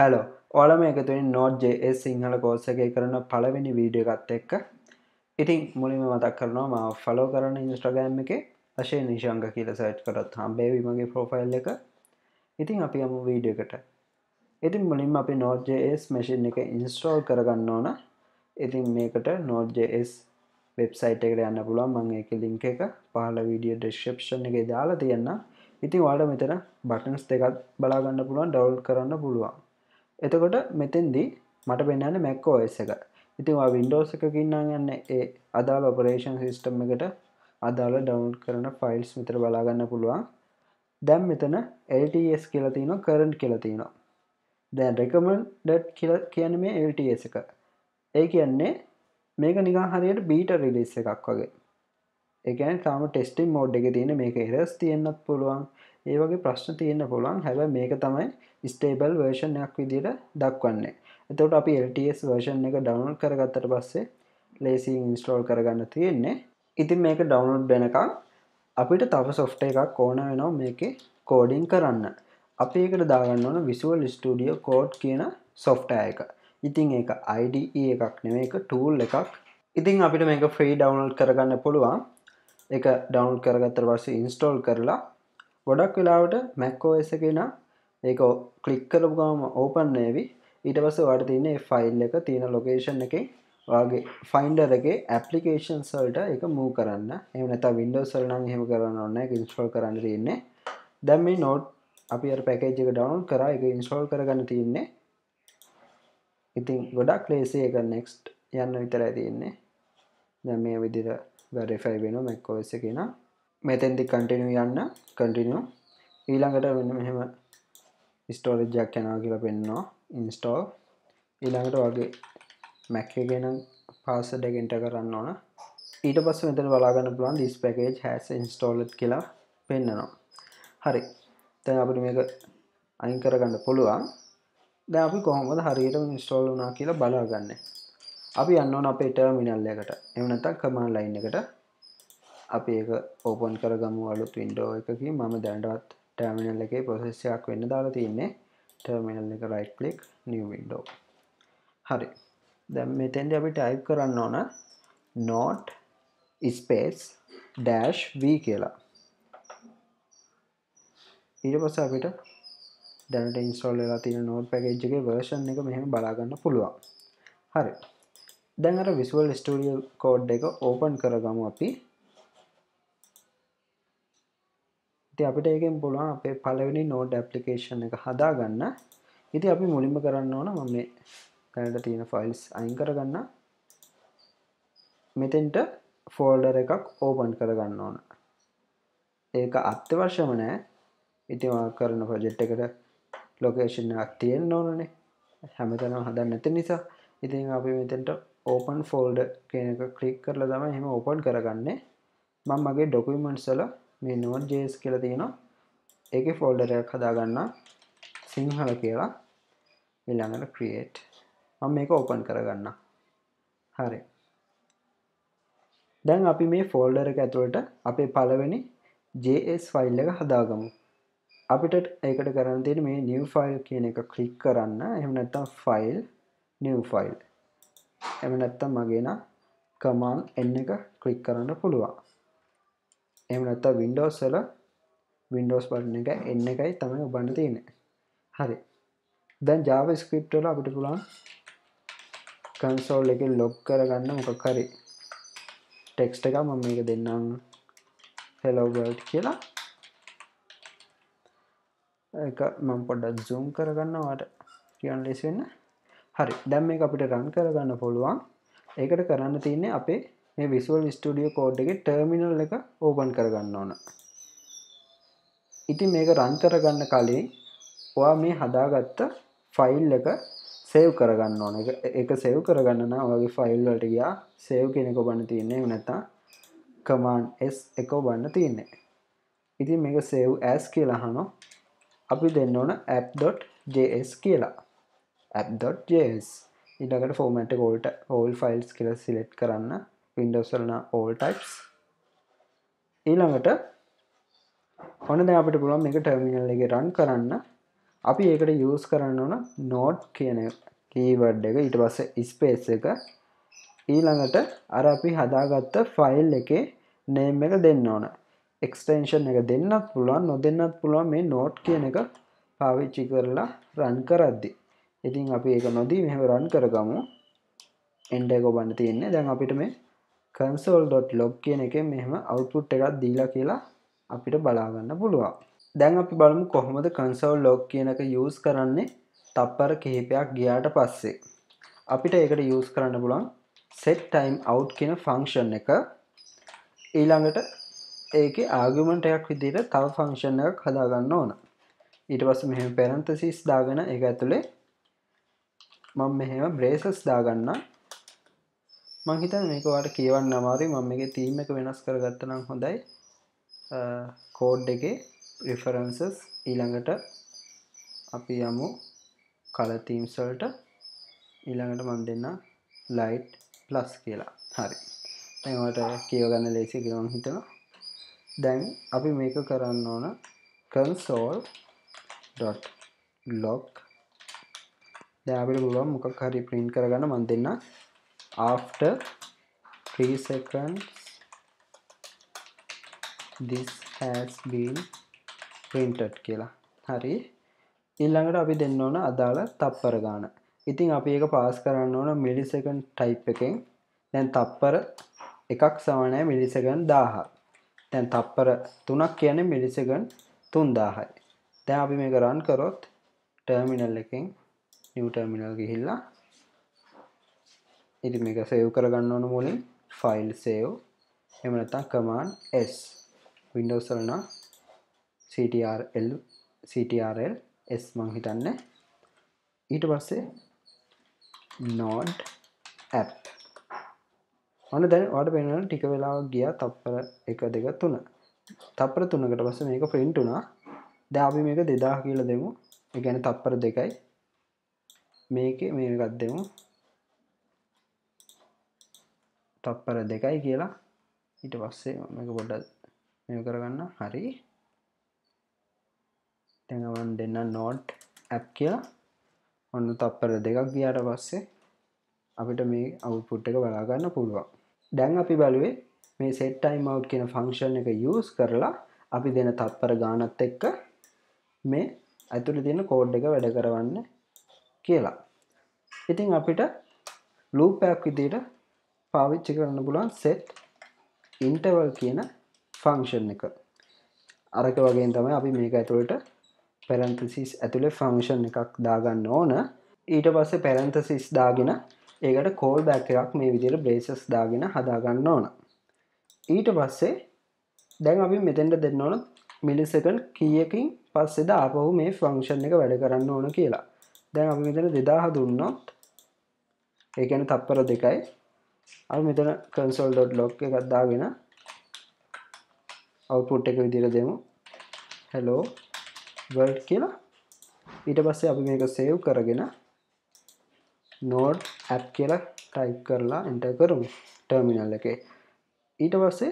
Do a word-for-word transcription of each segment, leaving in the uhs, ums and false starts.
Hello, ඔයාලම එකතු වෙන්නේ Node.js සිංහල course එකේ කරන පළවෙනි වීඩියෝ එකත් එක්ක. ඉතින් මුලින්ම මතක් කරනවා මාව follow කරන Instagram එකේ අශේ නිශංග කියලා search කරත් හම්බෙවි මගේ profile එක. ඉතින් අපි යමු වීඩියෝ එකට. ඉතින් මුලින්ම අපි Node.js machine එක install කරගන්න ඕන. ඉතින් මේකට Node.js website එකට යන්න පුළුවන්. මම ඒකේ link එක පහළ video description එකේ දාලා තියෙනවා. ඉතින් ඔයාලා මෙතන buttons දෙකක් බලා ගන්න පුළුවන්, download කරන්න පුළුවන්. එතකොට මෙතෙන්දී මට පෙන්නන්නේ macOS එක. ඉතින් ඔයා Windows එකකින් නම් යන්නේ ඒ අදාළ ඔපරේෂන් සිස්ටම් එකට අදාළ ඩවුන්ලෝඩ් කරන ෆයිල්ස් විතර බලා ගන්න පුළුවන්. දැන් මෙතන L T S කියලා තියෙනවා, current කියලා තියෙනවා. දැන් recommended කියලා කියන්නේ මේ L T S එක. ඒ කියන්නේ මේක නිකන් හරියට beta release එකක් වගේ. ඒ කියන්නේ තාම testing mode එකේ තියෙන මේක errors තියෙන්නත් පුළුවන්. ඒ වගේ ප්‍රශ්න තියෙන්න පුළුවන්. හැබැයි මේක තමයි ස්ටේබල් version එකක් විදිහට දක්වන්නේ. එතකොට අපි L T S version එක download කරගත්තට පස්සේ ලේසියෙන් install කරගන්න තියෙන්නේ. ඉතින් මේක download වෙනකන් අපිට තව software එකක් ඕන වෙනවා මේකේ coding කරන්න. අපි ඒකට දාගන්න ඕන Visual Studio Code කියන software එක. ඉතින් ඒක I D E එකක් නෙමෙයි, ඒක tool එකක්. ඉතින් අපිට මේක free download කරගන්න පුළුවන්. ඒක download කරගත්තට පස්සේ install කරලා ගොඩක් වෙලාවට macOS එකේ නම් ඒක ක්ලික් කරපු ගමන් ඕපන් වෙවි. ඊට පස්සේ ඔයාලට තියෙන මේ ෆයිල් එක තියෙන ලොකේෂන් එකේ ඔයාගේ finder එකේ applications වලට ඒක move කරන්න. එහෙම නැත්නම් Windows වල නම් එහෙම කරන්න ඕනේ, ඒක install කරන්න තියෙන්නේ. දැන් මේ Node අපි අර package එක download කරා, ඒක install කරගන්න තියෙන්නේ. ඉතින් ගොඩක් ලේසි, ඒක next යන්න විතරයි තියෙන්නේ. දැන් මේ විදිහට verify වෙනවා macOS එකේ නම්. මෙතෙන්දී continue යන්න, continue. ඊළඟට මෙන්න මෙහෙම storage එකක් යනවා කියලා පෙන්නනවා, install. ඊළඟට ඔයගේ Mac එකේ නම් password එක enter කරන්න ඕන. ඊට පස්සේ මෙතන බලා ගන්න පුළුවන් this package has installed කියලා පෙන්නනවා. හරි. දැන් අපිට මේක අයින් කරගන්න පුළුවන්. දැන් අපි කොහොමද හරියටම install වුණා කියලා බලාගන්නේ. අපි යන්න ඕන අපේ terminal එකට. එහෙම නැත්නම් command line එකට. අපි ඒක ඕපන් කරගමු අලුත් වින්ඩෝ එකකින්. මම දැනටවත් ටර්මිනල් එකේ process එකක් වෙන්න දාලා තියෙන්නේ. ටර්මිනල් එක right click new window. හරි. දැන් මෙතෙන්දී අපි type කරන්න ඕන not space dash v කියලා. ඊට පස්සේ අපිට දැනට install වෙලා තියෙන node package එකේ version එක මෙහෙම බලා ගන්න පුළුවන්. හරි. දැන් අර Visual Studio Code එක open කරගමු අපි. අපිට ඒකෙන් පුළුවන් අපේ පළවෙනි node application එක හදාගන්න. ඉතින් අපි මුලින්ම කරන්න ඕන මම මේ දැනට තියෙන files අයින් කරගන්න. මෙතෙන්ට folder එකක් open කරගන්න ඕන. ඒක අත්‍යවශ්‍යම නෑ. ඉතින් ඔයා කරන project එකට location එකක් තියෙන්න ඕනනේ. හැමතැනම හදන්න නැති නිසා. ඉතින් අපි මෙතෙන්ට open folder කියන එක click කරලා තමයි එහෙම open කරගන්නේ. මම මගේ documents වල මේ Node.js කියලා තියෙනවා. ඒකේ folder එකක් හදාගන්න සිංහල කියලා. ඊළඟට create. මම මේක open කරගන්න. හරි. දැන් අපි මේ folder එක ඇතුළට අපේ පළවෙනි J S file එක හදාගමු. අපිට ඒකට කරන්න තියෙන්නේ මේ new file කියන එක click කරන්න. එහෙම නැත්නම් file new file. එහෙම නැත්නම් මගේ නම් command N එක click කරන්න පුළුවන්. එහෙම නැත්නම් Windows වල Windows button එක N එකයි තමයි ඔබන්න තියෙන්නේ. හරි. දැන් JavaScript වල අපිට පුළුවන් Console එකේ log කරගන්න මොකක් හරි text එකක්. මම මේක දෙන්නම් hello world කියලා. ඒක මම පොඩ්ඩක් zoom කරගන්න ඔයාලට කියන්න ලේසි වෙන්න. හරි. දැන් මේක අපිට run කරගන්න පුළුවන්. ඒකට කරන්න තියෙන්නේ අපේ මේ Visual Studio Code එකේ terminal එක open කරගන්න ඕන. ඉතින් මේක run කරගන්න කලින් ඔයා මේ හදාගත්ත file එක save කරගන්න ඕන. ඒක save කරගන්න නම් ඔයාගේ file වලට ගියා save කියන එක ඔබන්න තියෙන්නේ. එහෙම නැත්නම් command S එක ඔබන්න තියෙන්නේ. ඉතින් මේක save as කියලා අහනවා. අපි දෙන්න ඕන app.js කියලා. app.js ඊළඟට format එක all all files කියලා select කරන්න. Windows වල නම් all types. ඊළඟට ඔන්න දැන් අපිට පුළුවන් මේක ටර්මිනල් එකේ run කරන්න. අපි ඒකට use කරන්න ඕන node කියන keyword එක ඊට පස්සේ space එක ඊළඟට අර අපි හදාගත්ත file එකේ name එක දෙන්න ඕන extension එක දෙන්නත් පුළුවන් නොදෙන්නත් පුළුවන් මේ node කියන එක පාවිච්චි කරලා run කරද්දී ඉතින් අපි ඒක නොදී මෙහෙම run කරගමු end එක ඔබන්න තියෙන්නේ දැන් අපිට මේ console.log කියන එකේ මෙහෙම output එකක් දීලා කියලා අපිට බලා ගන්න පුළුවන් දැන් අපි බලමු කොහොමද console.log කියන එක use කරන්නේ තප්පර කිහිපයක් ගියාට පස්සේ අපිට ඒකට use කරන්න පුළුවන් setTimeout කියන function එක ඊළඟට ඒකේ argument එකක් විදිහට තව function එකක් හදා ගන්න ඕන ඊට පස්සේ මෙහෙම parentheses දාගෙන ඒක ඇතුලේ මම මෙහෙම braces දාගන්න මම හිතන්නේ මේක ඔයාලට කියවන්න අමාරුයි මම මේකේ theme එක වෙනස් කරගත්තා නම් හොඳයි code එකේ references ඊළඟට අපි යමු color themes වලට ඊළඟට මම දෙන්න light plus කියලා. හරි. දැන් ඔයාලට කියව ගන්න ලේසි කියලා මම හිතනවා. දැන් අපි මේක කරන්න ඕන console.log දැන් අපිට බලන්න මොකක් හරි print කරගන්න මම දෙන්න after three seconds this has been printed කියලා. හරි. ඊළඟට අපි දෙන්න ඕන අදාළ තප්පර ගාන. ඉතින් අපි ඒක පාස් කරන්න ඕන millisecond type එකෙන්. දැන් තප්පර එකක් සමාන millisecond දාහක්. දැන් තප්පර තුනක් කියන්නේ millisecond තුන්දාහයි. දැන් අපි මේක run කරොත් terminal එකෙන් new terminal ගිහිල්ලා ඉතින් මේක save කරගන්න ඕන මුලින් file save. එහෙම නැත්නම් command S Windows වල නම් ctrl ctrl s මං හිතන්නේ ඊට පස්සේ node app ඔන්න දැන් ඔයාලට වෙනවා ටික වෙලාවක් ගියා තප්පර one two three තප්පර තුනකට පස්සේ මේක print වුණා දැන් අපි මේක two thousand කියලා දෙමු ඒ කියන්නේ තප්පර දෙකයි මේකේ මේ එකක් දෙමු තප්පර දෙකයි කියලා ඊට පස්සේ මේක පොඩ්ඩක් මේක කරගන්න හරි Then I want to node app here. On the top of the output. Then output the Then set timeout function use Then we the top the code the loop app set interval function again parentheses ඇතුලේ function එකක් දාගන්න ඕන ඊට පස්සේ parentheses දාගෙන ඒකට callback එකක් මේ විදිහට braces දාගෙන හදාගන්න ඕන ඊට පස්සේ දැන් අපි මෙතෙන්ට දෙන්න ඕන millisecond කීයකින් පස්සේ දාපහු මේ function එක වැඩ කරන්න ඕන කියලා දැන් අපි මෙතන two thousand දුන්නොත් ඒ කියන්නේ තප්පර දෙකයි අපි මෙතන console.log එකක් දාගෙන output එක විදිහට දෙමු hello world කියලා ඊට පස්සේ අපි මේක save කරගෙන node app කියලා type කරලා enter කරමු terminal එකේ ඊට පස්සේ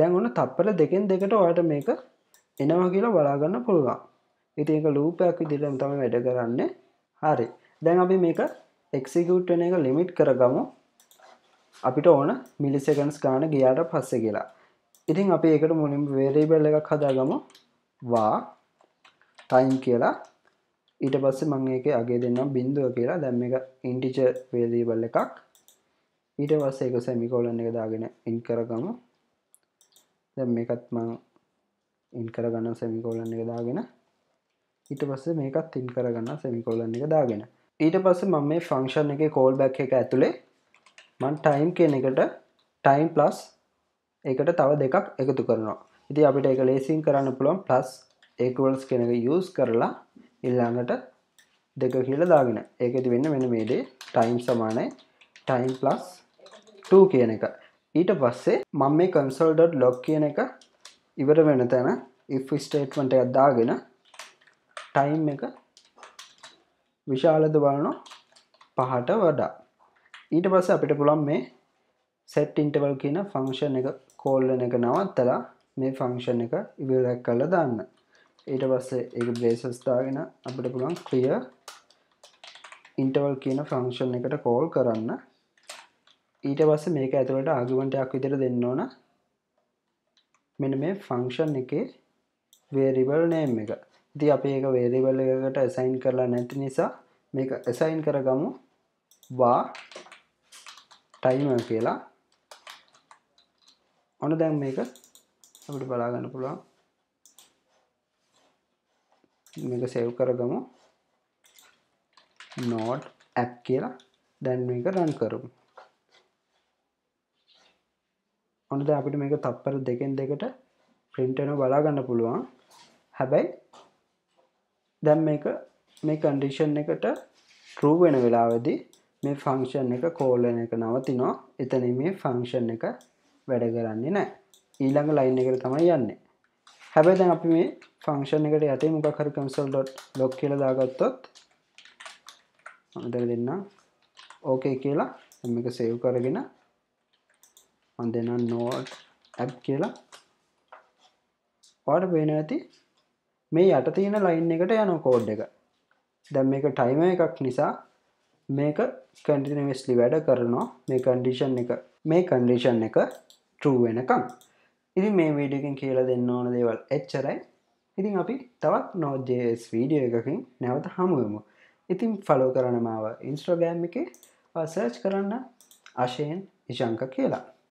දැන් ඔන්න තප්පර දෙකෙන් දෙකට ඔයාලට මේක එනවා කියලා බලා ගන්න පුළුවන්. ඉතින් ඒක loop එකක් විදිහටම තමයි වැඩ කරන්නේ. හරි. දැන් අපි මේක execute වෙන එක limit කරගමු. අපිට ඕන milliseconds ගන්න ගියාට පස්සේ කියලා. ඉතින් අපි ඒකට මුලින්ම variable එකක් හදාගමු. වා time කියලා ඊට පස්සේ මම ඒකේ අගේ දෙන්නම් බිංදුව කියලා දැන් මේක integer variable එකක් ඊට පස්සේ ඒක semicolon එක දාගෙන in කරගමු දැන් මේකත් මම in කරගන්න semicolon එක දාගෙන ඊට පස්සේ මේකත් in කරගන්න semicolon එක දාගෙන ඊට පස්සේ මම මේ function එකේ callback එක ඇතුලේ මම time කියන එකට time plus ඒකට තව දෙකක් එකතු කරනවා ඉතින් අපිට ඒක ලේසියෙන් කරන්න පුළුවන් plus equals කියන එක use කරලා ඊළඟට දෙක කියලා දාගෙන ඒකෙදි වෙන්නේ මෙන්න මේ දේ time සමානයි time plus two කියන එක ඊට පස්සේ මම මේ console.log කියන එක ඉවර වෙන තැන if statement එකක් දාගෙන time එක විශාලද බලනවා පහට වඩා ඊට පස්සේ අපිට පුළුවන් මේ set interval කියන function එක call වෙන එක නවත්තලා මේ function එක ඉවර කරලා දාන්න ඊට පස්සේ ඒක braces දාගෙන අපිට පුළුවන් clear interval කියන function එකට call කරන්න. ඊට පස්සේ මේක ඇතුළට argument එකක් විදිහට දෙන්න ඕන. මෙන්න මේ function එකේ variable name එක. ඉතින් අපි ඒක variable එකකට assign කරලා නැති නිසා මේක assign කරගමු var timer කියලා. ඔන්න දැන් මේක අපිට බලා ගන්න පුළුවන්. මේක save කරගමු node app කියලා. දැන් මේක run කරමු. ඔන්න දැන් අපිට මේක තප්පර දෙකෙන් දෙකට print වෙනවා බලා ගන්න පුළුවන්. හැබැයි දැන් මේක මේ condition එකට true වෙන වෙලාවේදී මේ function එක call වෙන එක නවතිනවා. එතනින් මේ function එක වැඩ කරන්නේ නැහැ. ඊළඟ line එකට තමයි යන්නේ. හැබැයි දැන් අපි මේ function එකට යටින් මොකක් හරි console.log කියලා දාගත්තොත් මම දෙක දෙන්න okay කියලා මේක save කරගෙන මම දෙන node app කියලා ඔයාලට වෙන ඇති මේ යට තියෙන line එකට යන code එක. දැන් මේක timer එකක් නිසා මේක continuously වැඩ කරනවා. මේ condition එක මේ condition එක true වෙනකම්. ඉතින් මේ වීඩියෝ එකෙන් කියලා දෙන්න ඕන දේවල් එච්චරයි. ඉතින් අපි තවත් Node.js වීඩියෝ එකකින් නැවත හමු වෙමු. ඉතින් ෆලෝ කරන්න මාව Instagram එකේ search කරන්න අශේන් ඉශංක කියලා.